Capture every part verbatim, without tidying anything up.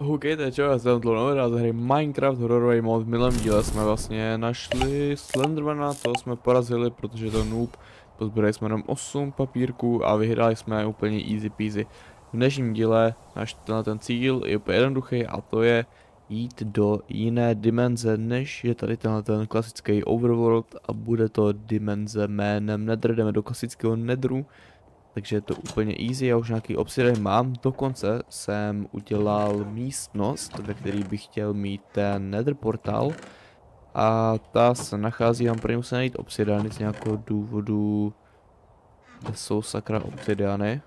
Houkejte, čo, já jsem Tlou z hry Minecraft Horrorový mod. V minulém díle jsme vlastně našli Slendermana, toho jsme porazili, protože je to noob. Pozbírali jsme jenom osm papírků a vyhráli jsme úplně easy peasy. V dnešním díle náš tenhle ten cíl je úplně jednoduchý a to je jít do jiné dimenze, než je tady tenhle ten klasický overworld, a bude to dimenze jménem Nether. Jdeme do klasického Netheru. Takže je to úplně easy, já už nějaký obsidian mám, dokonce jsem udělal místnost, ve který bych chtěl mít ten Nether portál. A ta se nachází, mám pro ně musím najít obsidiany z nějakého důvodu, kde jsou sakra obsidiany.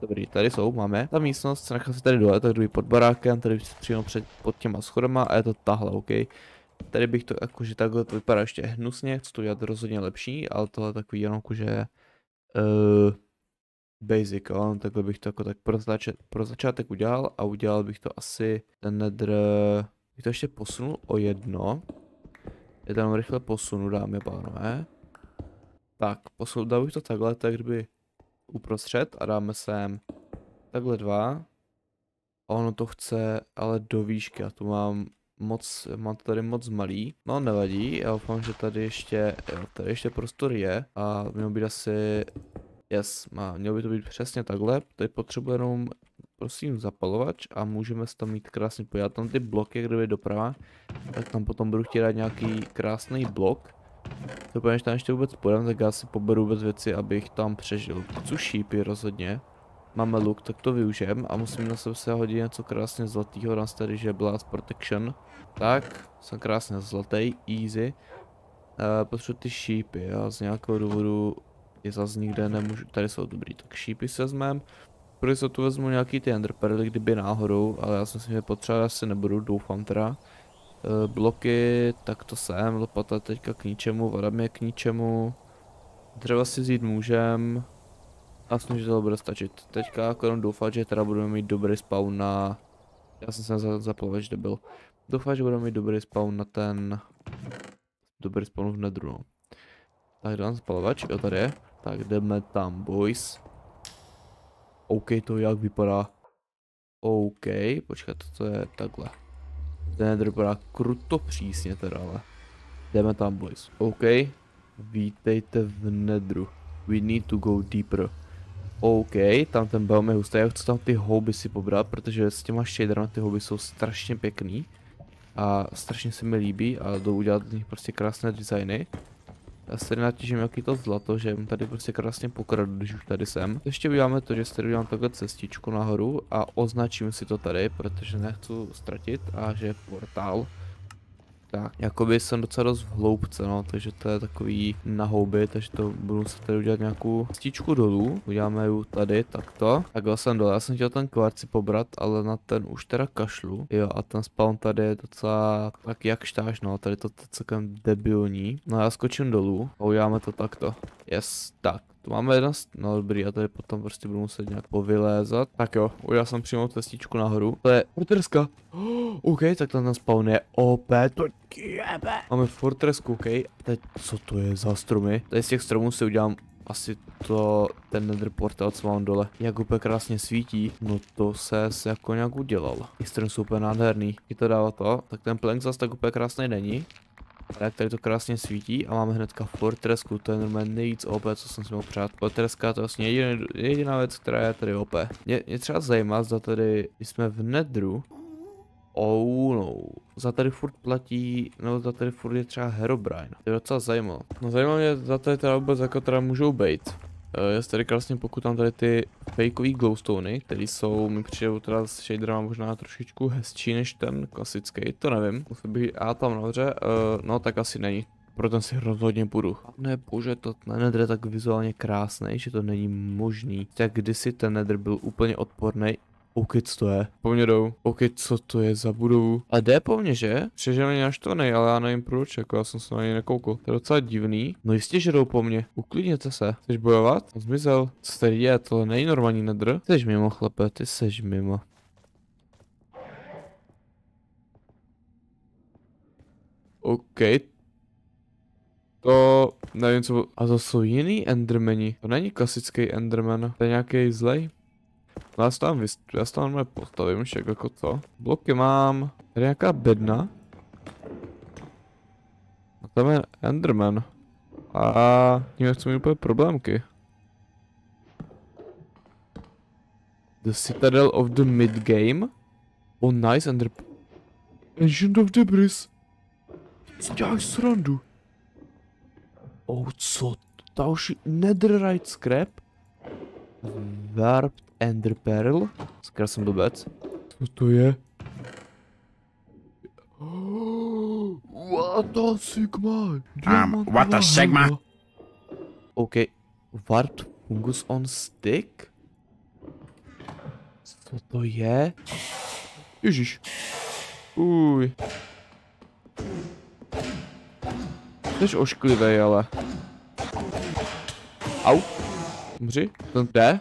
Dobrý, tady jsou, máme. Ta místnost se nachází tady dole, tak jdu pod barákem, tady přímo před, pod těma schodama a je to tahle, OK. Tady bych to jakože takhle, to vypadá ještě hnusně, co to dělat rozhodně lepší, ale tohle takový jenom jakože Uh, basic, jo? Takhle bych to jako tak pro, začet, pro začátek udělal a udělal bych to asi ten Nether, bych to ještě posunul o jedno, je tam rychle posunu, dámy a pánové. Tak, posunul, dal bych to takhle, tak kdyby uprostřed a dáme sem takhle dva a ono to chce ale do výšky a tu mám moc, mám to tady moc malý, no nevadí, já doufám, že tady ještě, jo, tady ještě prostor je a mělo být asi, yes, má, mělo by to být přesně takhle, tady potřebuji jenom, prosím, zapalovač a můžeme se tam mít krásně podívat, tam ty bloky, kdyby doprava, tak tam potom budu chtít dát nějaký krásný blok, to než tam ještě vůbec půjdem, tak já si poberu vůbec věci, abych tam přežil, což šípy rozhodně. Máme luk, tak to využijem a musím na sebe se hodit něco krásně zlatýho, dám tady, že Blast Protection. Tak, jsem krásně zlatý, easy. Uh, potřebuji ty šípy, já z nějakého důvodu je zase nikde nemůžu, tady jsou dobrý, tak šípy se vezmem. Protože se tu vezmu nějaký ty Ender Pearl, kdyby náhodou, ale já si myslím, že potřeba asi nebudu, doufám teda. Uh, bloky, tak to sem, lopata teďka k ničemu, vada mě k ničemu. Dřeva si vzít můžem. A myslím, že to bude stačit. Teďka jako doufat, že teda budeme mít dobrý spawn na... Já jsem se zapalovač debil. Doufám, že budeme mít dobrý spawn na ten... Dobrý spawn v Netheru. Tak dám spalovač, jo tady je. Tak jdeme tam, boys. OK, to jak vypadá. OK, počkat, to je takhle. Ten Nether vypadá kruto přísně teda, ale... Jdeme tam, boys. OK, vítejte v Netheru. We need to go deeper. OK, tam ten biom je hustý, já chci tam ty houby si pobrat, protože s těma shaderama ty houby jsou strašně pěkný a strašně se mi líbí a jdou udělat z nich prostě krásné designy. Já se tady natěžím jaký to zlato, že jim tady prostě krásně pokradu, když už tady jsem. Ještě uděláme to, že si tady udělám takhle cestičku nahoru a označím si to tady, protože nechci ztratit a že je portál. Tak, jakoby jsem docela dost v hloubce, no, takže to je takový na houby, takže to budu muset tady udělat nějakou cestičku dolů, uděláme ju tady, takto. Takhle jsem dole, já jsem chtěl ten kvarci pobrat, ale na ten už teda kašlu, jo, a ten spawn tady je docela tak jak štáž, no, tady to je celkem debilní. No já skočím dolů a uděláme to takto, yes, tak. Tu máme jedna, no dobrý, a tady potom prostě budu muset nějak povylézat. Tak jo, udělal jsem přímo cestičku nahoru. To je Fortreska. Oh, OK, tak tam ten spawn je O P, to jebe. Máme Fortresku, OK. Teď, co to je za stromy? Tady z těch stromů si udělám asi to, ten Nether portál, co mám dole. Jak úplně krásně svítí, no to se jako nějak udělal. Těch strom jsou úplně nádherný. I to dává to, tak ten plank zase tak úplně krásný není. Tak tady to krásně svítí a máme hnedka Fortresku, to je normálně nejvíc O P, co jsem si mohl přát. Fortreska to je vlastně jediná, jediná věc, která je tady O P. Mě, mě třeba zajímá, zda tady, když jsme v Netheru, oh no, za tady furt platí, nebo za tady furt je třeba Herobrine. To je docela zajímavé. No zajímavé mě, za tady teda vůbec jako teda můžou být. Uh, já se tady krásně pokutám tady ty fakeový glowstony, které jsou, mi přijde teda s shaderama možná trošičku hezčí než ten klasický, to nevím. Musím být a tam nahoře, uh, no tak asi není, proto si rozhodně půjdu. Ne, bože, to Nether je tak vizuálně krásný, že to není možný. Tak kdysi ten Nether byl úplně odporný. OK, co to je? Po mně jdou. OK, co to je za budovu? A jde po mně, že? Přežený naštvaný, ale já nevím proč, jako já jsem se na něj nekoukal. To je docela divný. No jistě, že jdou po mně. Uklidněte se. Chceš bojovat? On zmizel. Co tady je? Tohle není normální Nether. Jseš mimo, chlape, ty seš mimo. OK. To nevím, co bylo. A to jsou jiný endermeni. To není klasický enderman. To je nějaký zlej. No já se tam, já se tam postavím však jako to. Bloky mám. Tady nějaká bedna. A tam je Enderman. A tím chci mít úplně problémky. The Citadel of the Mid-Game. Oh nice, Ender... Ancient of debris. Co děláš srandu? Oh co? Ta už Netherite scrap. Wart Ender Pearl. Skvěl jsem blbec. Co to je? What a sigma! Um, what a sigma! OK. Wart Fungus On Stick? Co to je? Ježíš. Uj. Jsi ošklivej, ale. Au. Umři. Ten jde?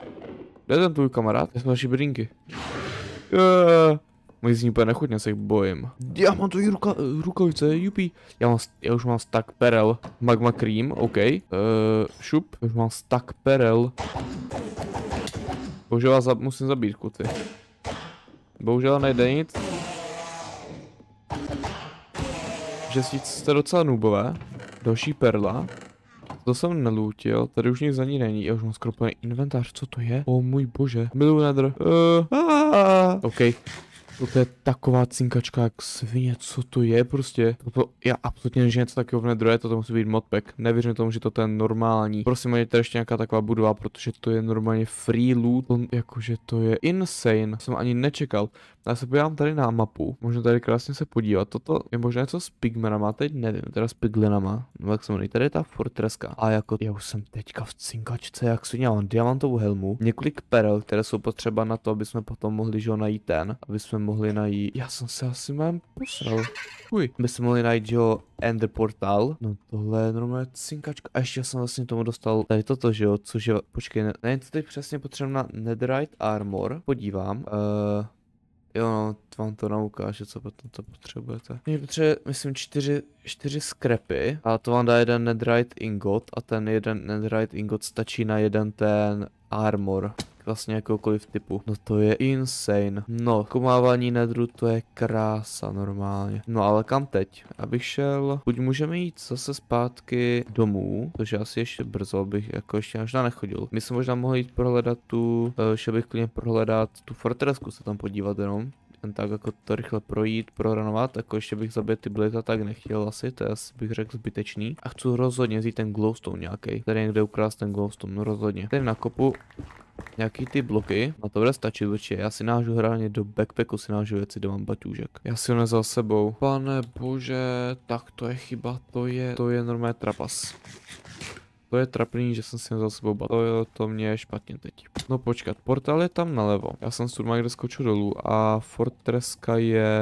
Kde je ten tvůj kamarád? To jsou naši bedinky. Jeeeeh. Můj zní úplně nechutně, se jich bojím. Já mám tvojí ruka, rukavice, jupí. Já, já už mám stack perel. Magma cream, OK. Eee, šup. Já už mám stack perel. Bohužel vás musím zabít, kuty. Bohužel nejde nic. Že jste docela noobové. Další perla. To jsem nelůtil, tady už nic za ní není. Já už mám skropený inventář, co to je? O můj bože, miluji Nether. Uh, OK. To je taková cinkačka jak svině, co to je prostě. Toto, já absolutně nevím, že něco takového v Netheru je, toto musí být modpack. Nevěřím tomu, že to je normální. Prosím, je tady ještě nějaká taková budova, protože to je normálně free loot. To, jakože to je insane, jsem ani nečekal. Já se podívám tady na mapu, možná tady krásně se podívat. Toto je možná něco s pigmenama, teď nevím, teda s piglinama. No jak se jmenují, tady je ta Fortreska. A jako, já už jsem teďka v cinkačce jak svině, já mám diamantovou helmu. Několik perel, které jsou potřeba na to, aby jsme potom mohli že ho najít ten, aby jsme mohli najít, já jsem se asi mám posral. Uj, my jsme mohli najít, jo, Ender portál. No tohle je normálně cinkačka. A ještě jsem vlastně tomu dostal tady toto, že jo, což je, počkej, ne, nevím, co teď přesně potřebujeme na Netherite armor. Podívám, uh, jo, no, vám to naukáže, co potom to potřebujete. Mě potřebuje, myslím, čtyři, čtyři skrepy. A to vám dá jeden Netherite ingot. A ten jeden Netherite ingot stačí na jeden ten armor. Vlastně jakoukoliv typu. No to je insane. No, komávání nedru, to je krása normálně. No ale kam teď? Abych šel, buď můžeme jít zase zpátky domů, což asi ještě brzo bych jako ještě možná nechodil. My jsme možná mohli jít prohledat tu, šel bych klidně prohledat tu fortresku, se tam podívat jenom. Jen tak jako to rychle projít, proranovat, jako ještě bych zabil ty blita, tak nechtěl asi, to je asi bych řekl zbytečný. A chci rozhodně vzít ten glowstone nějaký. Tady někde ukrást ten glowstone, no rozhodně. Tady nakopu nějaký ty bloky, na to bude stačit určitě. Já si nážu hraně do backpacku, si nážu věci, do mám baťůžek. Já si ho nezal sebou. Pane bože, tak to je chyba, to je, to je normálně trapas. To je trapný, že jsem si nezal sebou bat. To, jo, to mě je špatně teď. No počkat, portál je tam nalevo. Já jsem sudma kde skočil dolů a Fortreska je...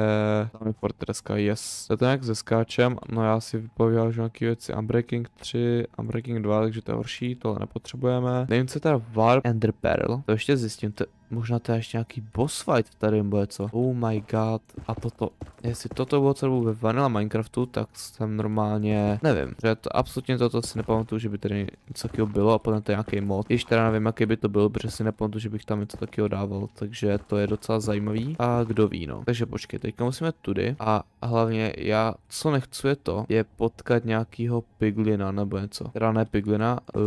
Tam je Fortreska, yes. To je ten jak se skáčem, no já si vypověžu nějaké věci. Unbreaking tři, Unbreaking dva, takže to je horší, tohle nepotřebujeme. Nevím, co je teda Warp Ender Pearl, to ještě zjistím, to... Možná to je ještě nějaký boss fight tady bude co. Oh my god. A toto. Jestli toto bylo celou ve Vanilla Minecraftu, tak jsem normálně nevím. Že to absolutně toto si nepamatuju, že by tady něco takového bylo a potom to je nějaký mod. Ještě teda nevím, jaký by to byl, protože si nepamatuju, že bych tam něco takového dával. Takže to je docela zajímavý. A kdo ví, no. Takže počkej, teďka musíme tudy. A hlavně já, co nechci je to, je potkat nějakýho piglina nebo něco. Teda ne piglina, uh,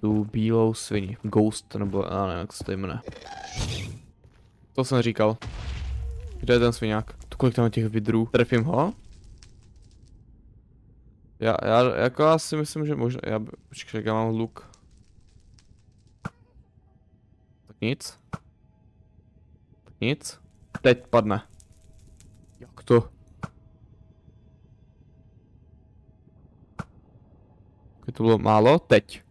tu bílou svini. Ghost nebo já nevím, jak se to jmenuje. To jsem říkal. Kde je ten sviňák? Kolik tam je těch vidrů? Trefím ho? Já, já, jako já si myslím, že možná, já, počkej, já mám luk. Tak nic. Tak nic. Teď padne. Jak to? Když to bylo málo, teď.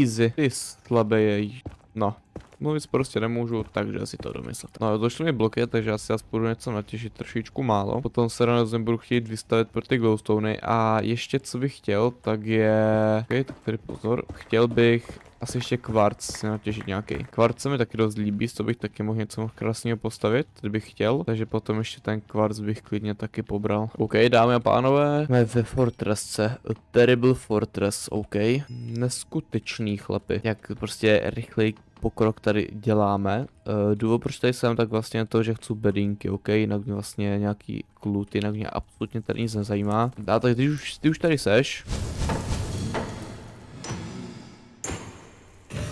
Easy. Ty slabý. No, mluvit prostě nemůžu, takže asi to domyslet. No, došly mi bloky, takže asi já budu něco natěšit trošičku málo. Potom se rozhodně budu chtít vystavit pro ty glowstony. A ještě co bych chtěl, tak je... Okay, tak tady pozor, chtěl bych asi ještě kvarc si natěžit nějaký. Kvarc se mi taky dost líbí, z toho bych taky mohl něco krásného postavit, kdybych chtěl. Takže potom ještě ten kvarc bych klidně taky pobral. OK, dámy a pánové, jsme ve fortresce. A terrible fortress, OK. Neskutečný chlapy. Jak prostě rychlej pokrok tady děláme. E, důvod, proč tady jsem, tak vlastně to, že chci bedinky, ok, jinak mě vlastně nějaký klut, jinak mě absolutně tady nic nezajímá. A tak ty už, ty už tady seš.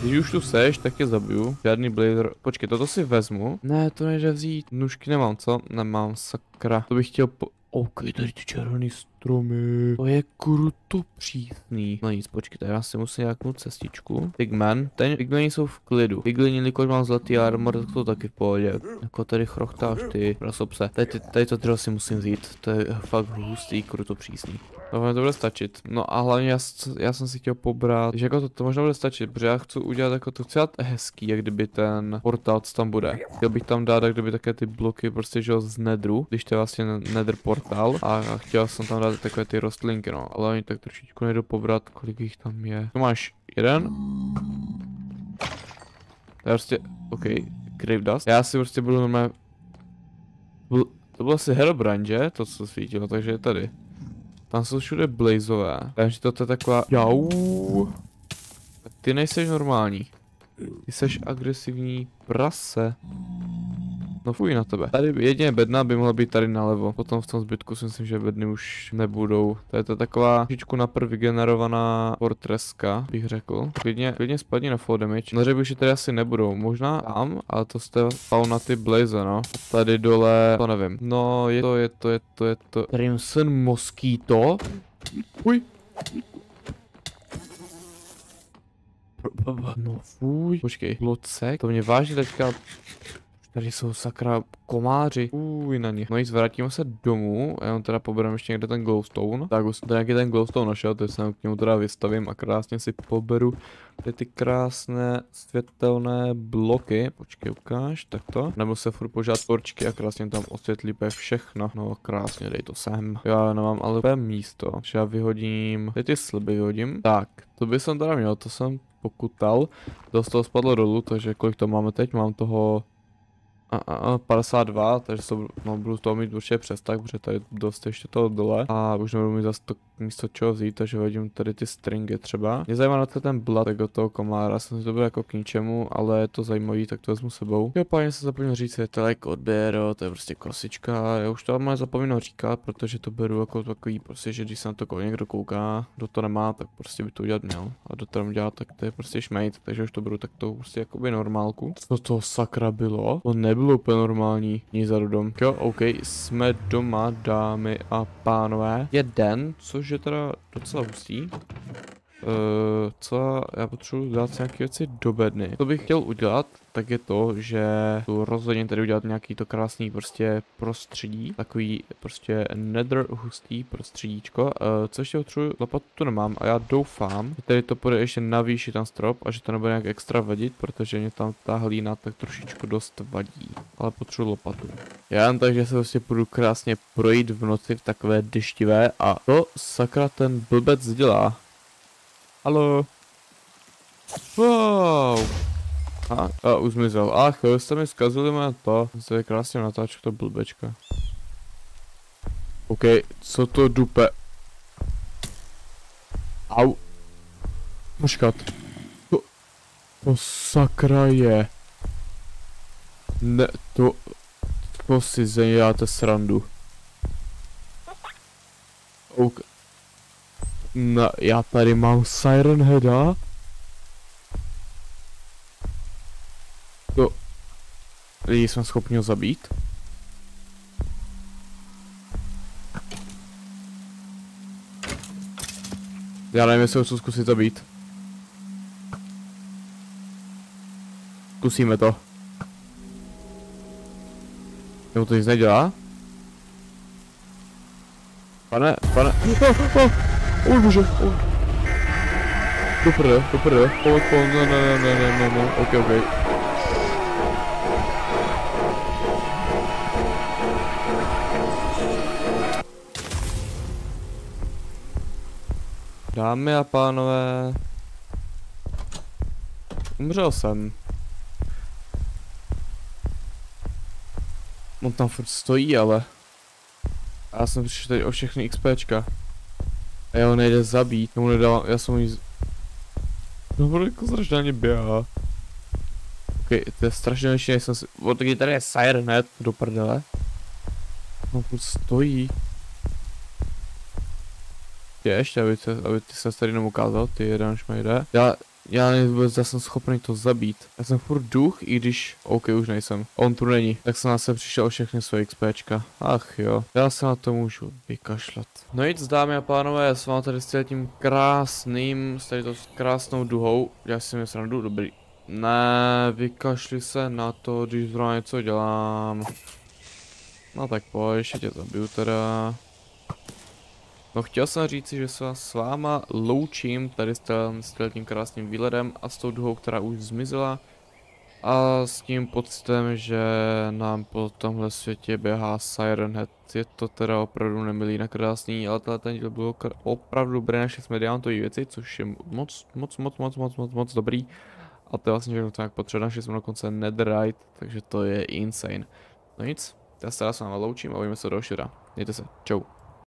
Když už tu seš, tak je zabiju. Žádný blazer. Počkej, toto si vezmu. Ne, to nejde vzít. Nůžky nemám, co? Nemám, sakra. To bych chtěl po... Ok, tady ty červený stromy. To je kruto přísný. No nic, počkej, já si musím nějakou cestičku. Pigmen. Ten pigliny jsou v klidu. Pigliny, jelikož mám zlatý armor, tak to taky v pohodě. Jako tady chrochtáš ty, prasopse. Tady, tady to třeba si musím vzít. To je fakt hustý, kruto přísný. No, to bude stačit. No a hlavně já, já jsem si chtěl pobrat, že jako to, to možná bude stačit, protože já chci udělat jako to chci hezký, jak kdyby ten portál, co tam bude. Chtěl bych tam dát, jak kdyby také ty bloky prostě, že z Netheru, když to je vlastně Nether portál, a, a chtěl jsem tam dát takové ty rostlinky, no, ale oni tak trošičku nejdou pobrat, kolik jich tam je. Tu máš jeden. To je prostě, ok, grave dust. Já si prostě budu normálně... To bylo asi Hellbrand, že? To, co svítilo, takže je tady. Tam jsou všude blazové, takže toto je taková... Jau. Ty nejseš normální. Ty seš agresivní prase. No fuj na tebe. Tady jedině bedna by mohla být tady nalevo. Potom v tom zbytku si myslím, že bedny už nebudou. Tady to je taková trošičku na prv vygenerovaná Fortreska, bych řekl. Klidně, klidně spadni na full damage. Na řebu už tady asi nebudou. Možná tam, ale to jste fauna ty blaze, no. Tady dole, to nevím. No, je to, je to, je to, je to. Crimson Mosquito. Uj. No fuj. Počkej, blocek. To mě vážně teďka... Tady jsou sakra komáři. Uj na ně. No jít, vrátíme se domů. Já jenom teda pobereme ještě někde ten glowstone. Tak už jsem tady nějaký ten glowstone našel, teď se k němu teda vystavím a krásně si poberu tady ty krásné světelné bloky. Počkej, ukáž, tak to. Nebo se furt požádat torčky a krásně tam osvětlí všechno. No krásně, dej to sem. Já nemám ale místo. Já vyhodím, teď ty sliby vyhodím. Tak, to by jsem teda měl, to jsem pokutal. Dost toho spadlo dolů, takže kolik to máme teď? Mám toho... A, a, a padesát dva, takže to, no, budu toho mít určitě přes tak, protože tady dost ještě toho dole a už nebudu mít zase to místo čeho vzít, takže hodím tady ty stringy třeba. Mě zajímá na to ten blat do toho komára, jsem si to byl jako k ničemu, ale je to zajímavý, tak to vezmu sebou. Jo, páně se zapomněl říct, je to like odběr, to je prostě klasička, já už to mám zapomněl říkat, protože to beru jako takový, prostě, že když se na to někdo kouká, kdo to nemá, tak prostě by to udělat měl a do tam dělat, tak to je prostě šmejt, takže už to beru takto prostě jakoby normálku. Co to sakra bylo? To nebylo bylo úplně normální, nic za rodom. Jo, ok, jsme doma, dámy a pánové. Je den, což je teda docela hustý. Uh, co já potřebuji dát nějaké věci do bedny. Co bych chtěl udělat, tak je to, že tu rozhodně tady udělat nějaký to krásný prostě prostředí. Takový prostě nether hustý prostředíčko. Uh, co ještě potřebuji, lopatu tu nemám a já doufám, že tady to půjde ještě navýšit ten strop a že to nebude nějak extra vadit, protože mě tam ta hlína tak trošičku dost vadí. Ale potřebuji lopatu. Já jen tak, že se prostě půjdu krásně projít v noci v takové deštivé a to sakra ten blbec dělá. Haló. Wow. A, a už zmizel. Ach, jo, jste mi zkazili moje to. To je krásně natáčku, to blbečka. OK, co to dupe? Au. Počkat. To, to sakra je. Ne, to... To si zaděláte srandu. OK. No, já tady mám Siren Heada. To... Lidi jsme schopni ho zabít. Já nevím, jestli ho chci zkusit zabít. Zkusíme to. Nebo to nic nedělá? Pane, pane... Oh, oh. Oj bože, oj. Do prde, do prde. Pojď, pojď, ne, ne, ne, ne, ne, ne, ok, ok. Dámy a pánové. Umřel jsem. On tam furt stojí, ale... Já jsem přišel tady o všechny XPčka. A já ho nejde zabít, tomu nedávám, já jsem ho nic... No, jako zraždálně běhá. Okay, to je strašně než jsem si... Od kdy tady je Siren Head, do prdele. No tu stojí. Je ještě, aby, se, aby ty se tady jenom ukázal, ty jeden šmejde. Já, já vůbec jsem schopný to zabít. Já jsem furt duch, i když... OK, už nejsem. On tu není. Tak jsem na se přišel o všechny svoje XPčka. Ach jo, já se na to můžu vykašlat. No nic, dámy a pánové, já jsem vám tady s tím krásným, s tady to krásnou duhou. Já si mě srandu, dobrý. Ne, vykašli se na to, když zrovna něco dělám. No tak pojď, tě zabiju teda. No chtěl jsem říci, že se s váma loučím tady s, ten, s tím krásným výhledem a s tou duhou, která už zmizela. A s tím pocitem, že nám po tomhle světě běhá Siren Head. Je to teda opravdu nemilý na krásný, ale tenhle ten díl byl opravdu dobrý, našli jsme diamantový věci, což je moc, moc, moc, moc, moc, moc, moc dobrý. A to je vlastně všechno, to nějak potřeba, našli jsme dokonce Netherite, takže to je insane. No nic, já se teda s vámi loučím a budeme se do dalšího. Mějte se, čau.